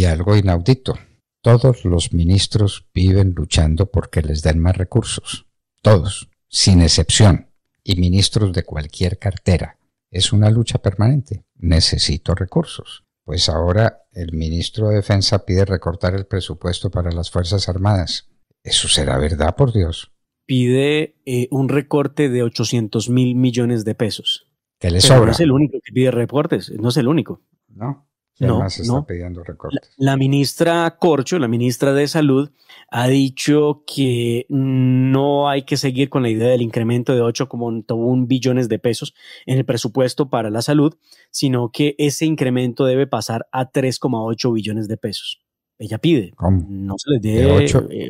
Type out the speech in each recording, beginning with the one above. y algo inaudito. Todos los ministros viven luchando porque les den más recursos. Todos, sin excepción. Y ministros de cualquier cartera. Es una lucha permanente. Necesito recursos. Pues ahora el ministro de Defensa pide recortar el presupuesto para las Fuerzas Armadas. ¿Eso será verdad, por Dios? Pide un recorte de 800.000 millones de pesos. ¿Qué le sobra? No es el único que pide recortes, no es el único. No, además no, está pidiendo recortes. La ministra Corcho, la ministra de Salud, ha dicho que no hay que seguir con la idea del incremento de 8,1 billones de pesos en el presupuesto para la salud, sino que ese incremento debe pasar a 3,8 billones de pesos. Ella pide, ¿cómo? No se les dé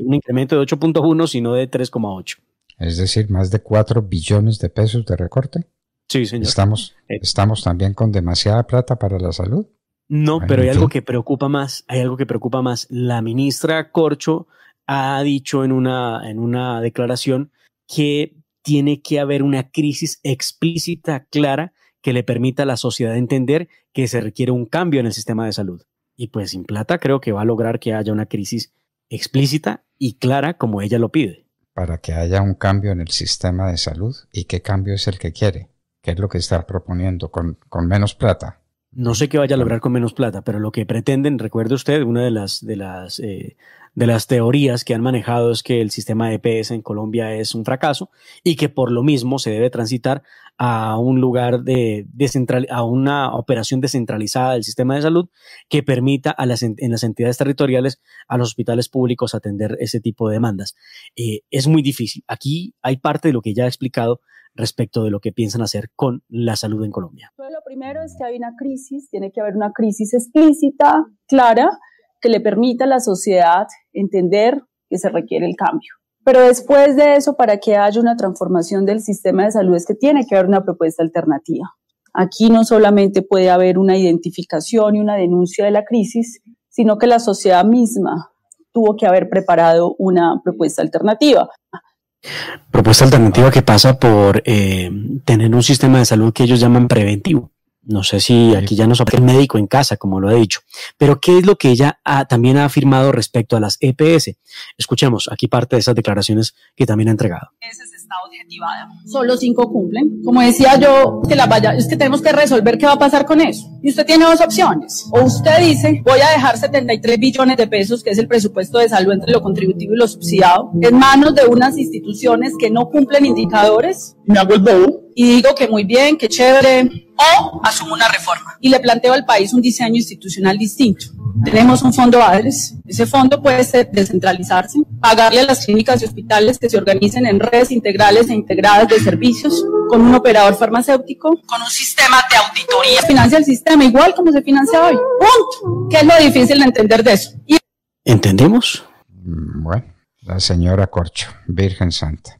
un incremento de 8.1, sino de 3,8. Es decir, más de 4 billones de pesos de recorte. Sí, señor. ¿Estamos también con demasiada plata para la salud? No, pero hay algo que preocupa más. Hay algo que preocupa más. La ministra Corcho ha dicho en una declaración que tiene que haber una crisis explícita, clara, que le permita a la sociedad entender que se requiere un cambio en el sistema de salud. Y pues sin plata creo que va a lograr que haya una crisis explícita y clara como ella lo pide. Para que haya un cambio en el sistema de salud. ¿Y qué cambio es el que quiere? ¿Qué es lo que está proponiendo con menos plata? No sé qué vaya a lograr con menos plata, pero lo que pretenden, recuerde usted, una de las teorías que han manejado es que el sistema de EPS en Colombia es un fracaso y que por lo mismo se debe transitar a un lugar a una operación descentralizada del sistema de salud que permita en las entidades territoriales, a los hospitales públicos, atender ese tipo de demandas. Es muy difícil. Aquí hay parte de lo que ya he explicado respecto de lo que piensan hacer con la salud en Colombia. Pero lo primero es que hay una crisis, tiene que haber una crisis explícita, clara, que le permita a la sociedad entender que se requiere el cambio. Pero después de eso, para que haya una transformación del sistema de salud, es que tiene que haber una propuesta alternativa. Aquí no solamente puede haber una identificación y una denuncia de la crisis, sino que la sociedad misma tuvo que haber preparado una propuesta alternativa. Propuesta alternativa que pasa por tener un sistema de salud que ellos llaman preventivo. No sé si aquí ya nos aplica el médico en casa, como lo ha dicho. Pero ¿qué es lo que ella también ha afirmado respecto a las EPS? Escuchemos aquí parte de esas declaraciones que también ha entregado. EPS está objetivada. Solo 5 cumplen. Como decía yo, es que tenemos que resolver qué va a pasar con eso. Y usted tiene dos opciones. O usted dice, voy a dejar 73 billones de pesos, que es el presupuesto de salud entre lo contributivo y lo subsidiado, en manos de unas instituciones que no cumplen indicadores. Me hago el bobo. Y digo que muy bien, que chévere, o asumo una reforma. Y le planteo al país un diseño institucional distinto. Tenemos un fondo ADRES, ese fondo puede descentralizarse, pagarle a las clínicas y hospitales que se organicen en redes integrales e integradas de servicios, con un operador farmacéutico, con un sistema de auditoría. Se financia el sistema igual como se financia hoy, punto. ¿Qué es lo difícil de entender de eso? ¿Entendemos? Bueno, la señora Corcho, Virgen Santa.